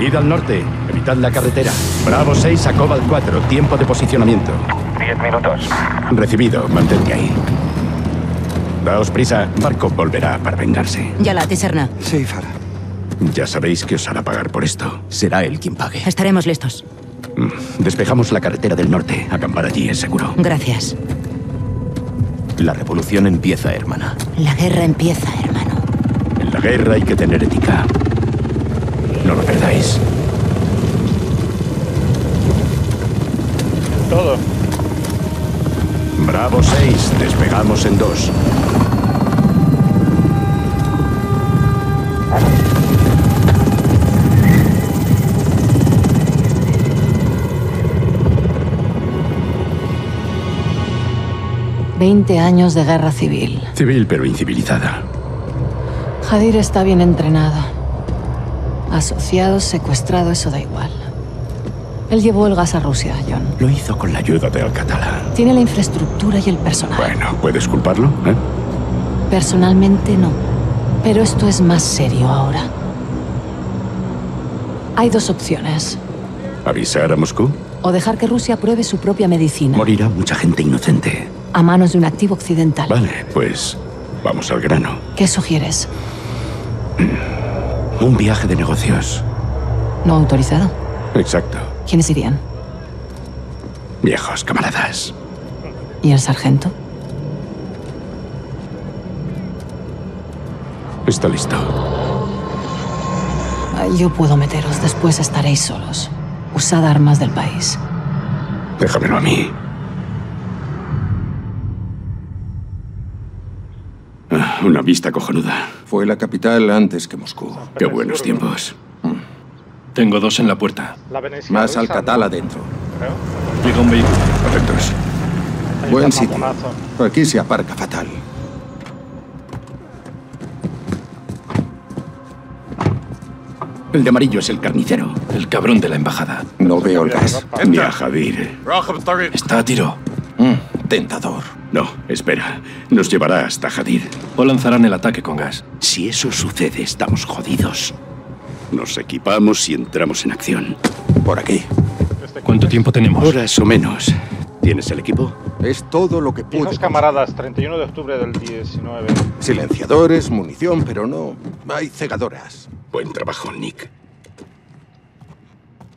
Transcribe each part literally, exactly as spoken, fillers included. Id al norte. Evitad la carretera. Bravo seis a Cobalt cuatro. Tiempo de posicionamiento. Diez minutos. Recibido. Mantente ahí. Daos prisa. Barkov volverá para vengarse. Ya la tiserna. Sí, Farah. Ya sabéis que os hará pagar por esto. Será él quien pague. Estaremos listos. Despejamos la carretera del norte. Acampar allí es seguro. Gracias. La revolución empieza, hermana. La guerra empieza, hermano. En la guerra hay que tener ética. No lo perdáis. Todo. Bravo seis, despegamos en dos. Veinte años de guerra civil. Civil, pero incivilizada. Hadir está bien entrenado. Asociado, secuestrado, eso da igual. Él llevó el gas a Rusia, John. Lo hizo con la ayuda de Al Qatala. Tiene la infraestructura y el personal. Bueno, ¿puedes culparlo? ¿Eh? Personalmente no. Pero esto es más serio ahora. Hay dos opciones. ¿Avisar a Moscú? O dejar que Rusia pruebe su propia medicina. Morirá mucha gente inocente. A manos de un activo occidental. Vale, pues vamos al grano. ¿Qué sugieres? Un viaje de negocios. No autorizado. Exacto. ¿Quiénes irían? Viejos camaradas. ¿Y el sargento? Está listo. Yo puedo meteros, después estaréis solos. Usad armas del país. Déjamelo a mí. Una vista cojonuda. Fue la capital antes que Moscú. Qué buenos tiempos. Tengo dos en la puerta. Más Al Qatala adentro. Llega un vehículo. Perfectos. Buen sitio. Aquí se aparca fatal. El de amarillo es el carnicero. El cabrón de la embajada. No veo el gas. Ni a Javier. Está a tiro. Mm, tentador. No, espera. Nos llevará hasta Hadir. O lanzarán el ataque con gas. Si eso sucede, estamos jodidos. Nos equipamos y entramos en acción. Por aquí. ¿Cuánto tiempo tenemos? Horas o menos. ¿Tienes el equipo? Es todo lo que puedo. Viejos camaradas, treinta y uno de octubre del diecinueve. Silenciadores, munición, pero no. Hay cegadoras. Buen trabajo, Nick.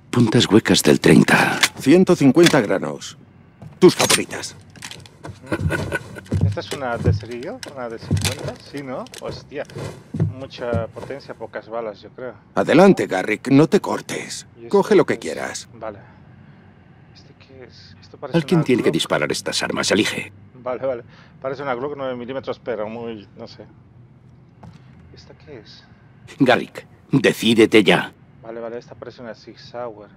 Puntas huecas del treinta. ciento cincuenta granos. Tus favoritas. ¿Esta es una de cerillo? ¿Una de cincuenta? Sí, ¿no? Hostia, mucha potencia, pocas balas, yo creo. Adelante, Garrick, no te cortes. Coge lo que quieras. Vale. ¿Este qué es? Esto parece Alguien tiene que disparar estas armas, elige. Vale, vale. Parece una Glock nueve milímetros, pero muy... no sé. ¿Esta qué es? Garrick, decídete ya. Vale, vale, esta parece una Sig Sauer.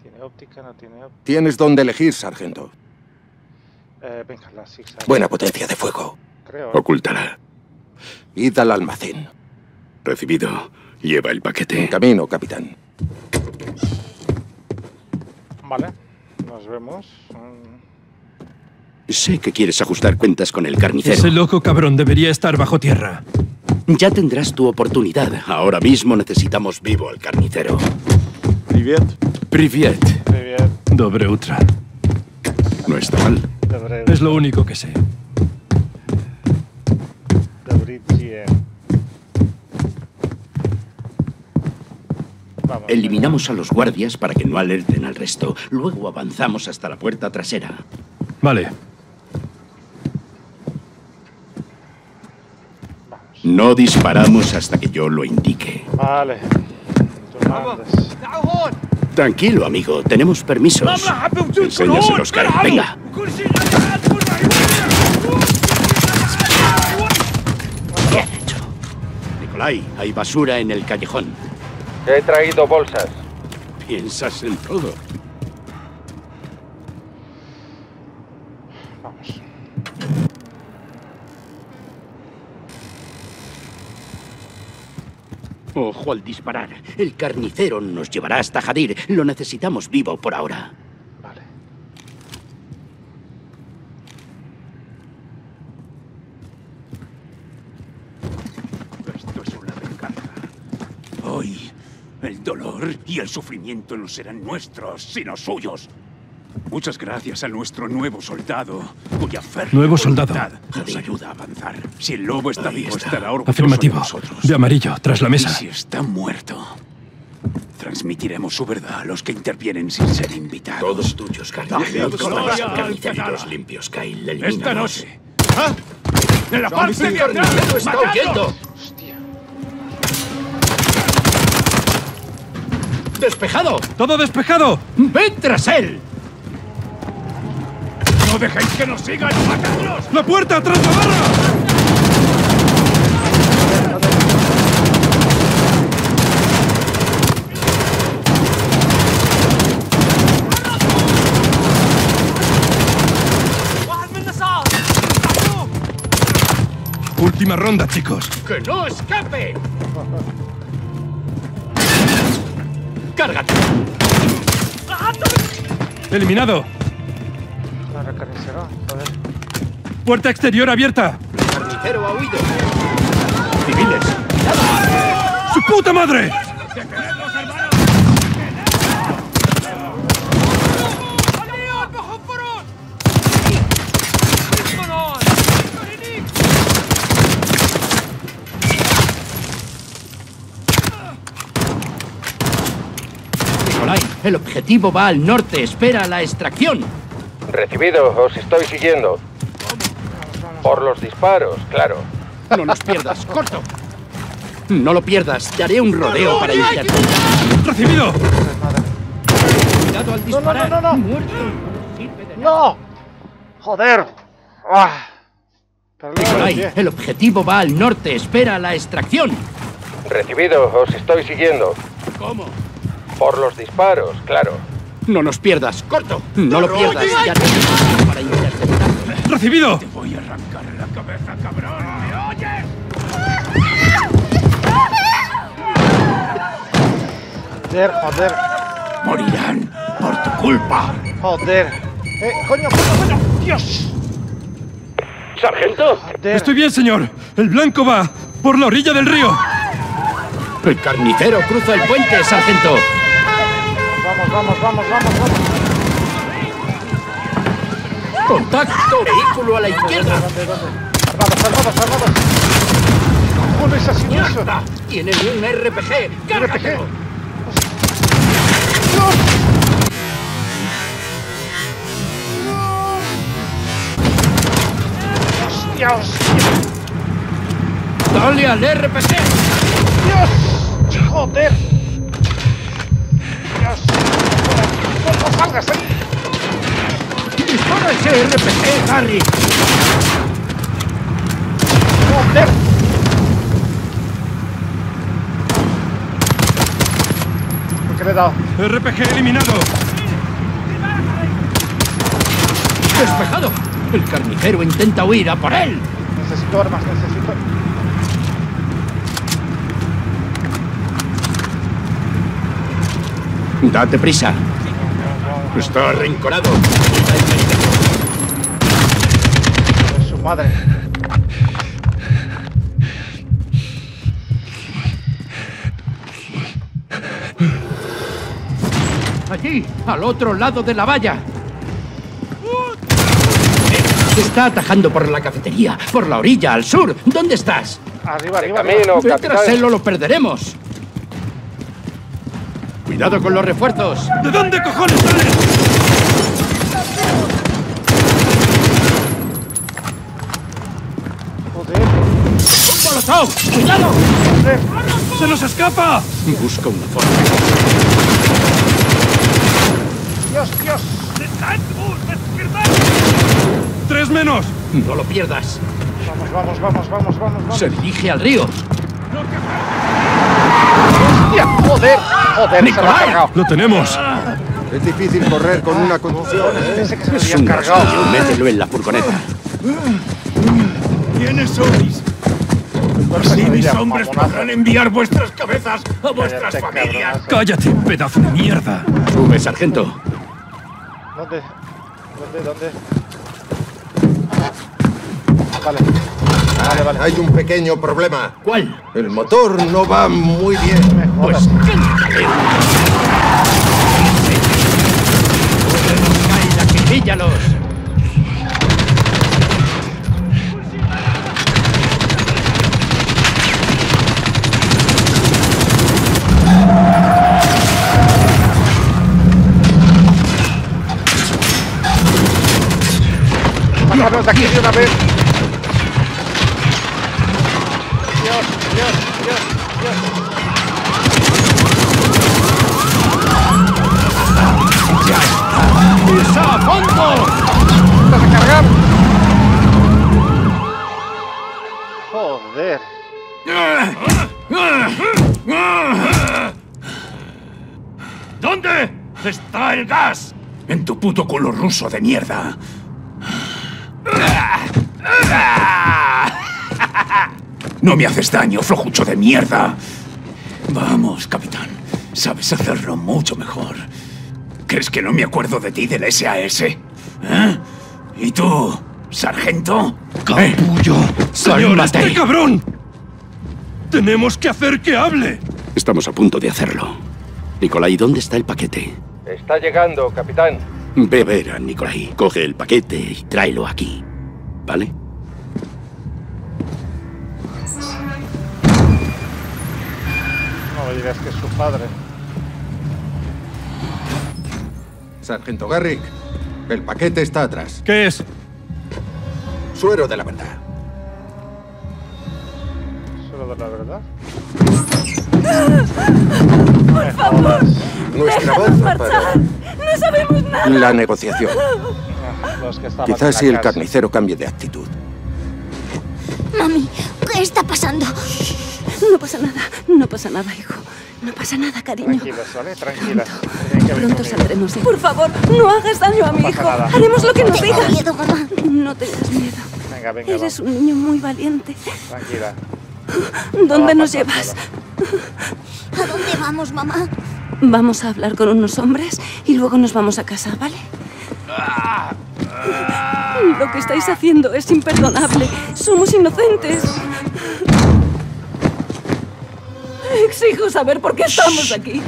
¿Tiene óptica? ¿No tiene óptica? Tienes donde elegir, sargento. Eh, venga, la Buena potencia de fuego. Creo, ¿eh? Ocúltala. Id al almacén. Recibido. Lleva el paquete. En camino, capitán. Vale. Nos vemos. Mm. Sé que quieres ajustar cuentas con el carnicero. Ese loco cabrón debería estar bajo tierra. Ya tendrás tu oportunidad. Ahora mismo necesitamos vivo al carnicero. Privet. Privet. Privet. Dobre utra. No está mal. Es lo único que sé. Eliminamos a los guardias para que no alerten al resto. Luego avanzamos hasta la puerta trasera. Vale. No disparamos hasta que yo lo indique. Vale. Tranquilo, amigo. Tenemos permisos. Enséñaselos, Garrick. Venga. Bien hecho. Nicolai, hay basura en el callejón. He traído bolsas. ¿Piensas en todo? Vamos. Ojo al disparar. El carnicero nos llevará hasta Hadir. Lo necesitamos vivo por ahora. Vale. Esto es una venganza. Hoy El dolor y el sufrimiento no serán nuestros, sino suyos. Muchas gracias a nuestro nuevo soldado, cuya férrea voluntad nos ayuda a avanzar. Si el lobo está vivo, estará orgulloso de nosotros. De amarillo, tras la mesa. Y si está muerto, transmitiremos su verdad a los que intervienen sin ser invitados. Todos tuyos, Garrick. Los limpios, Kyle. Esta noche. ¿Ah? ¡En la parte de atrás! ¡Está huyendo! ¡Despejado! ¡Todo despejado! ¡Ven tras él! ¡No dejéis que nos sigan! ¡Matadlos! ¡La puerta tras la barra! Última ronda, chicos. ¡Que no escape! ¡Cárgate! ¡Eliminado! La recarnicera, joder. ¡Puerta exterior abierta! ¡El carnicero ha huido! ¡Civiles! ¡Nada! ¡Su puta madre! ¡Detenedlos, hermanos! El objetivo va al norte. Espera la extracción. Recibido. Os estoy siguiendo. Por los disparos, claro. No nos pierdas. Corto. No lo pierdas. Te haré un rodeo no, no, para iniciar. ¡Recibido! Cuidado al disparar. No, no, no, no. Muerto. ¡No! ¡Joder! Ah. Nicolai, el objetivo va al norte. Espera la extracción. Recibido. Os estoy siguiendo. ¿Cómo? Por los disparos, claro. No nos pierdas. ¡Corto! No lo pierdas. Ya te... para interceptar. ¡Recibido! Te voy a arrancar la cabeza, cabrón. ¿Me oyes? Joder, joder. Morirán por tu culpa. Joder. Eh, coño, coño, coño. Dios. Sargento. Joder. Estoy bien, señor. El blanco va por la orilla del río. El carnicero cruza el puente, sargento. Vamos, vamos, vamos, vamos, vamos. Contacto, vehículo a la izquierda. Salvados, salvados, salvados. ¡Joder, asesinazo! Tienen un R P G. ¡Cárgatelo! R P G. ¡No! ¡Hostia, hostia! ¡Dale al R P G! ¡Dios! ¡Joder! ¡Dios! ¡No, no salgas ahí! ¡Dispara ese R P G, Harry! ¡Joder! ¿Por qué le he dado? ¡R P G eliminado! ¡Despejado! ¡El carnicero intenta huir! ¡A por él! Necesito armas, necesito... ¡Date prisa! ¡Está arrinconado! ¡Su madre! ¡Allí! ¡Al otro lado de la valla! Se está atajando por la cafetería, por la orilla, al sur. ¿Dónde estás? Arriba, arriba. Camino, capitán. Tras él lo perderemos. ¡Cuidado con los refuerzos! ¿De dónde cojones salen? ¡Joder! ¡Un molotov! ¡Cuidado! ¡Joder! ¡Se nos escapa! Busca una forma. ¡Dios, Dios! ¡Tres menos! No lo pierdas. Vamos, vamos, vamos, vamos, vamos, vamos. Se dirige al río. ¡Hostia! ¡Joder! ¡Joder! Nicolai, ¡se lo ha cargado! ¡Lo tenemos! Es difícil correr con una conducción. ¿Eh? Es un cargado. Mételo en la furgoneta. ¿Quiénes sois? Así mis hombres podrán enviar vuestras cabezas a vuestras Cállate, familias. Cabronazo. ¡Cállate, pedazo de mierda! Sube, sargento. ¿Dónde? ¿Dónde? ¿Dónde? Vale. Vale, vale. Hay un pequeño problema. ¿Cuál? El motor no va muy bien. Pues cántale. ¡Píllalos! ¡Vámonos de aquí de una vez! ¡Dios, Dios, Dios, Dios! ¡Ya está! ¡Pisa a fondo! ¡Vas a cargar! ¡Joder! ¿Dónde está el gas? En tu puto culo ruso de mierda. No me haces daño, flojucho de mierda. Vamos, capitán. Sabes hacerlo mucho mejor. ¿Crees que no me acuerdo de ti del S A S? ¿Eh? ¿Y tú, sargento? ¡Capullo! ¿Eh? ¡Señor, este cabrón! ¡Tenemos que hacer que hable! Estamos a punto de hacerlo. Nicolai, ¿dónde está el paquete? Está llegando, capitán. Ve a ver a Nicolai. Coge el paquete y tráelo aquí. ¿Vale? No me digas que es su padre. Sargento Garrick, el paquete está atrás. ¿Qué es? Suero de la verdad. ¿Suero de la verdad? ¡Por favor! Nuestra voz para... ¡No sabemos nada! La negociación. Quizás si el carnicero cambie de actitud. Mami, ¿qué está pasando? No pasa nada, no pasa nada, hijo. No pasa nada, cariño. Tranquilos, ¿vale? Tranquilas. Pronto saldremos. Por favor, no hagas daño a mi hijo. Haremos lo que nos digas. Miedo, mamá. No tengas miedo. Venga, venga. Eres un niño muy valiente. Tranquila. ¿Dónde nos llevas? ¿A dónde vamos, mamá? Vamos a hablar con unos hombres y luego nos vamos a casa, ¿vale? Lo que estáis haciendo es imperdonable. Somos inocentes. Exijo saber por qué estamos aquí.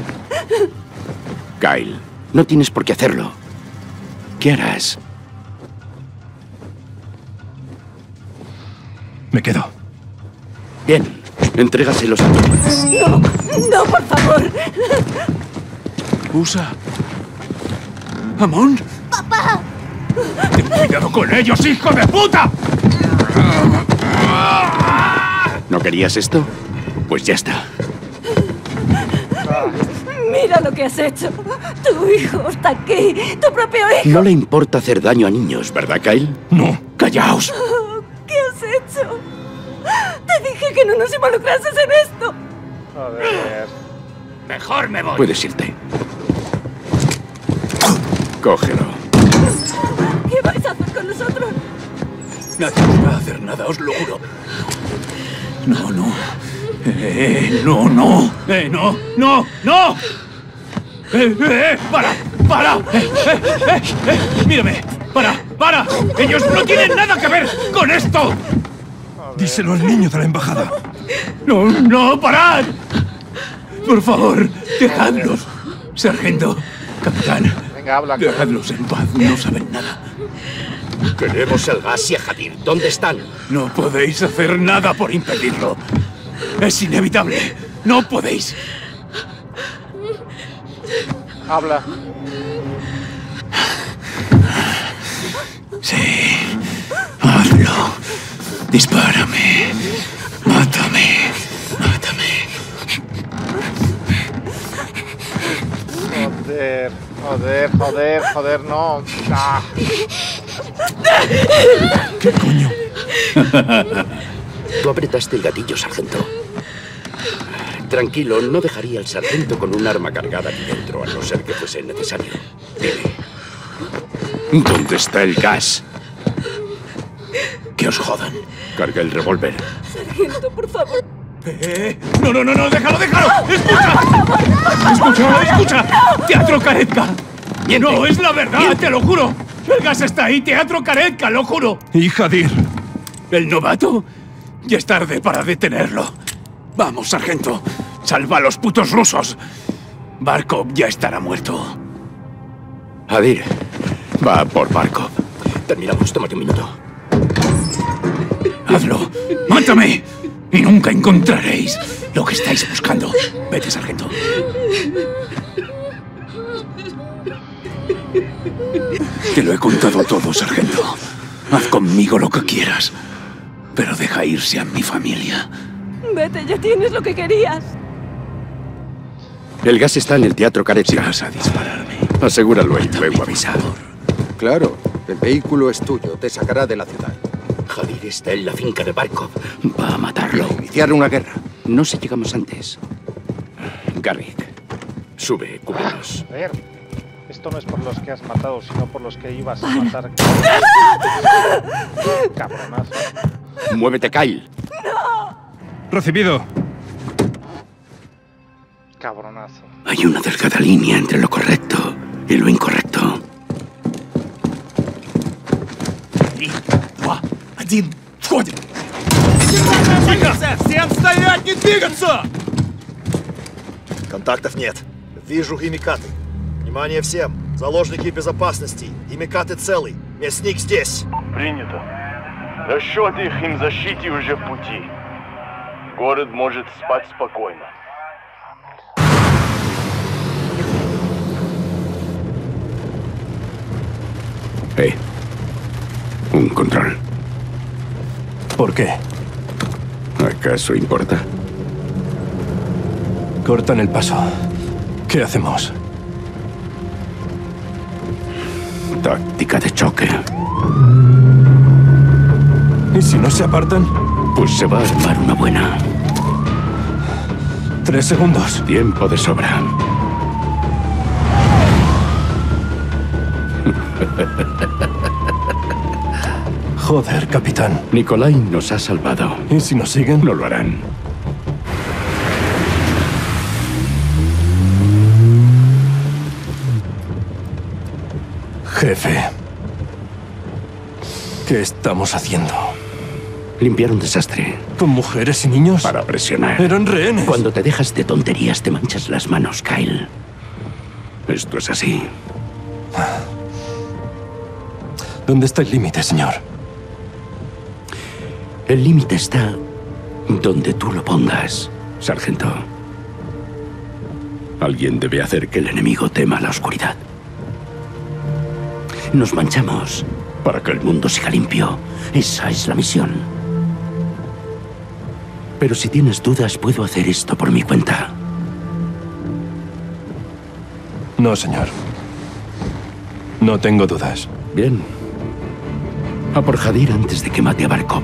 Kyle, no tienes por qué hacerlo. ¿Qué harás? Me quedo. Bien. Entrégaselos a todos. ¡No! ¡No, por favor! ¡Usa! ¡Amón! ¡Papá! ¡Ten cuidado con ellos, hijo de puta! ¿No querías esto? Pues ya está. Mira lo que has hecho. Tu hijo está aquí. Tu propio hijo. No le importa hacer daño a niños, ¿verdad, Kyle? No. ¡Callaos! ¿Qué has hecho? ¡Te dije que no nos involucrases en esto! Joder. Mejor me voy. Puedes irte. Cógelo. ¿Qué vais a hacer con nosotros? Nadie va a hacer nada, os lo juro. No, no. Eh, no, no. Eh, no, no, no. Eh, eh, para, para. Eh, eh, eh, eh. Mírame. Para, para. Ellos no tienen nada que ver con esto. Díselo al niño de la embajada. ¡No, no, parad! Por favor, dejadlos. Sargento, capitán, venga, habla, dejadlos en paz, no saben nada. Queremos el gas y a Hadir. ¿Dónde están? No podéis hacer nada por impedirlo. Es inevitable. No podéis. Habla. Sí, hazlo. Dispárame. Mátame. Mátame. Joder, joder, joder, joder, no. Ah. ¿Qué coño? Tú apretaste el gatillo, sargento. Tranquilo, no dejaría al sargento con un arma cargada aquí dentro, a no ser que fuese necesario. Dime. ¿Dónde está el gas? Que os jodan. Carga el revólver. Sargento, por favor. Eh, no, no, no, no, déjalo, déjalo. Escucha. No, por favor, no, por favor, escucha, no, escucha. No. Teatro Karezca. Miente. No, es la verdad, Miente. Te lo juro. El gas está ahí, Teatro Karezca, lo juro. Y Javier. ¿El novato? Ya es tarde para detenerlo. Vamos, sargento. Salva a los putos rusos. Barkov ya estará muerto. Hadir, va por Barkov. Terminamos, tómate un minuto. Hazlo. ¡Mátame! Y nunca encontraréis lo que estáis buscando. Vete, sargento. Te lo he contado todo, sargento. Haz conmigo lo que quieras. Pero deja irse a mi familia. Vete, ya tienes lo que querías. El gas está en el Teatro Caretti. Si vas a dispararme, asegúralo y luego avisador. Claro, el vehículo es tuyo, te sacará de la ciudad. Javier está en la finca de Barkov. Va a matarlo. Iniciar una guerra. No si llegamos antes. Garrick, sube, cúbrenos. A ver, esto no es por los que has matado, sino por los que ibas a matar. Cabronazo. Muévete, Kyle. No. Recibido. Cabronazo. Hay una delgada línea entre lo correcto y lo incorrecto. Один, входим! Всем стоять, не двигаться! Контактов нет. Вижу химикаты. Внимание всем! Заложники безопасности. Химикаты целы. Мясник здесь. Принято. Расчеты их им защите уже в пути. Город может спать спокойно. Эй, un control. ¿Por qué? ¿Acaso importa? Cortan el paso. ¿Qué hacemos? Táctica de choque. ¿Y si no se apartan? Pues se va a armar una buena. Tres segundos. Tiempo de sobra. Joder, capitán. Nicolai nos ha salvado. ¿Y si nos siguen? No lo harán. Jefe. ¿Qué estamos haciendo? Limpiar un desastre. ¿Con mujeres y niños? Para presionar. Eran rehenes. Cuando te dejas de tonterías te manchas las manos, Kyle. Esto es así. ¿Dónde está el límite, señor? El límite está donde tú lo pongas, sargento. Alguien debe hacer que el enemigo tema la oscuridad. Nos manchamos para que el mundo siga limpio. Esa es la misión. Pero si tienes dudas, puedo hacer esto por mi cuenta. No, señor. No tengo dudas. Bien. A por Hadir antes de que mate a Barkov.